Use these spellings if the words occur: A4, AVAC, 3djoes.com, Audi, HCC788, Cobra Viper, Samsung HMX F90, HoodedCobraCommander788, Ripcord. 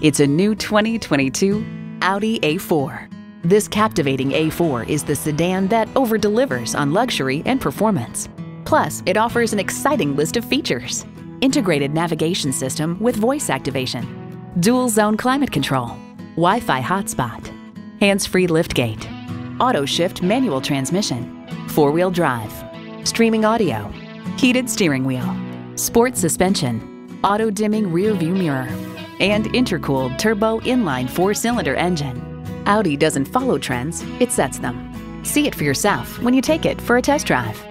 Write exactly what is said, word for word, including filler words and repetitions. It's a new twenty twenty-two Audi A four. This captivating A four is the sedan that over-delivers on luxury and performance. Plus, it offers an exciting list of features. Integrated navigation system with voice activation, dual zone climate control, Wi-Fi hotspot, hands-free liftgate, auto shift manual transmission, four-wheel drive, streaming audio, heated steering wheel, sport suspension, auto dimming rear view mirror, and intercooled turbo inline four-cylinder engine. Audi doesn't follow trends, it sets them. See it for yourself when you take it for a test drive.